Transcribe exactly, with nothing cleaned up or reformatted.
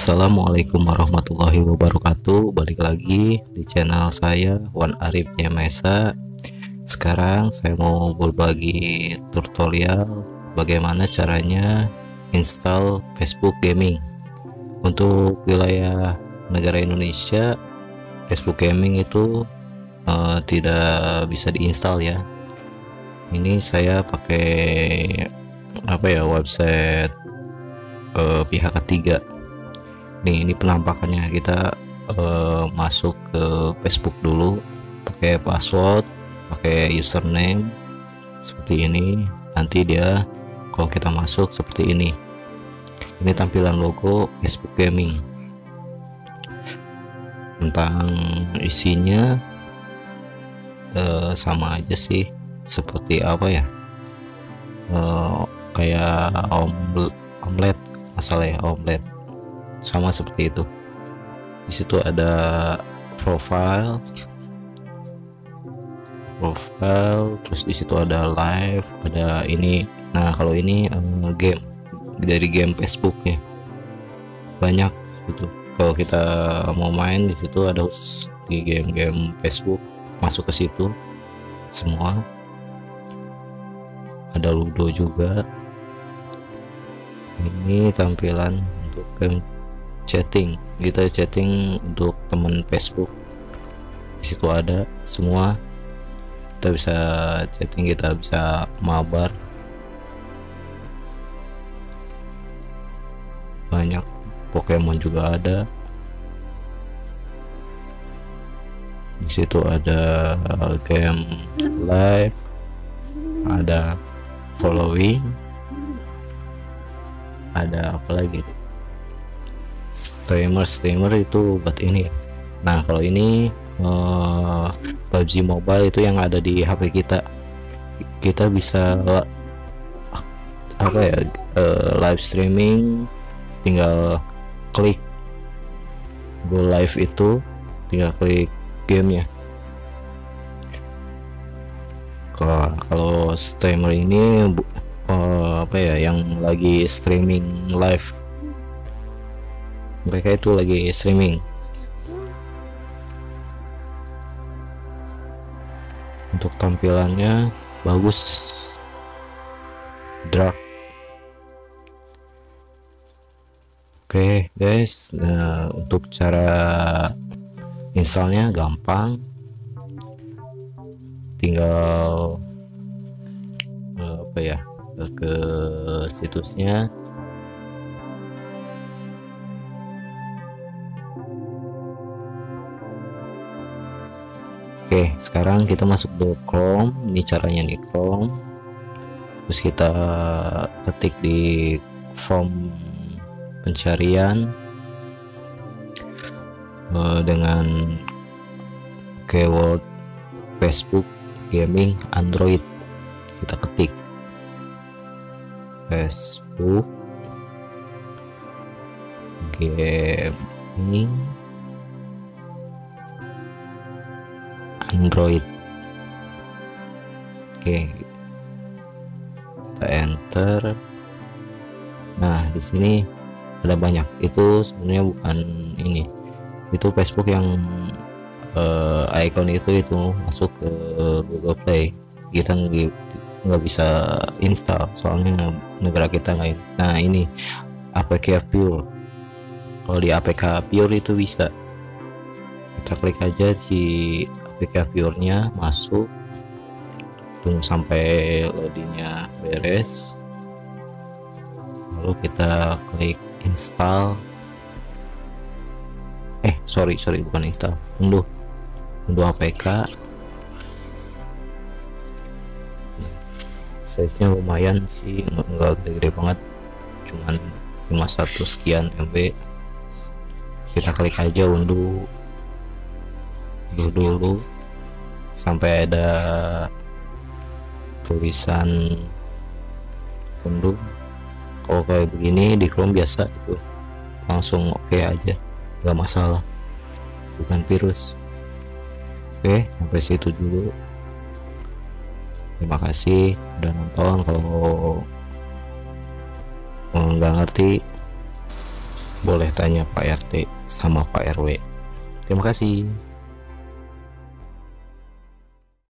Assalamualaikum warahmatullahi wabarakatuh. Balik lagi di channel saya Wan Arif Jmsh. Sekarang saya mau berbagi tutorial bagaimana caranya install Facebook Gaming. Untuk wilayah negara Indonesia, Facebook Gaming itu uh, tidak bisa diinstal ya. Ini saya pakai apa ya, website uh, pihak ketiga. Nih, ini penampakannya. Kita uh, masuk ke Facebook dulu, pakai password, pakai username seperti ini. Nanti dia kalau kita masuk seperti ini, ini tampilan logo Facebook Gaming. Tentang isinya uh, sama aja sih, seperti apa ya, uh, kayak omelet masalah ya, omelet sama seperti itu. Di situ ada profile, profile, terus di situ ada live, ada ini. Nah, kalau ini um, game dari game Facebooknya banyak gitu. Kalau kita mau main di situ ada di game-game Facebook, masuk ke situ semua. Ada Ludo juga. Ini tampilan untuk game chatting, kita chatting untuk teman Facebook. Di situ ada semua, kita bisa chatting, kita bisa mabar, banyak Pokemon juga ada. Di situ ada game live, ada following, ada apa lagi, streamer-streamer itu buat ini. Nah, kalau ini uh, P U B G Mobile itu yang ada di H P kita, kita bisa uh, apa ya, uh, live streaming. Tinggal klik go live itu, tinggal klik gamenya. Kalau kalau streamer ini uh, apa ya, yang lagi streaming live, mereka itu lagi streaming. Untuk tampilannya bagus, drag. Oke guys, nah, untuk cara installnya gampang, tinggal uh, apa ya, ke situsnya. Oke, sekarang kita masuk ke Chrome. Ini caranya nih, Chrome. Terus kita ketik di form pencarian uh, dengan keyword Facebook Gaming Android. Kita ketik Facebook Gaming Android. Oke, kita enter. Nah, di sini ada banyak. Itu sebenarnya bukan ini, itu Facebook yang uh, icon itu itu masuk ke Google Play. Kita nggak bisa install soalnya negara kita nggak. Nah, ini A P K Pure. Kalau di A P K Pure itu bisa, kita klik aja si A P K Pure nya masuk, tunggu sampai loadingnya beres, lalu kita klik install. Eh sorry sorry bukan install, unduh unduh A P K. Size nya lumayan sih, enggak gede-gede banget, cuman cuma satu sekian M B. Kita klik aja unduh dulu, dulu sampai ada tulisan unduh. Kalau kayak begini di Chrome biasa itu langsung oke okay aja, nggak masalah, bukan virus. Oke, okay, sampai situ dulu. Terima kasih udah nonton. Kalau nggak ngerti boleh tanya Pak R T sama Pak R W. Terima kasih.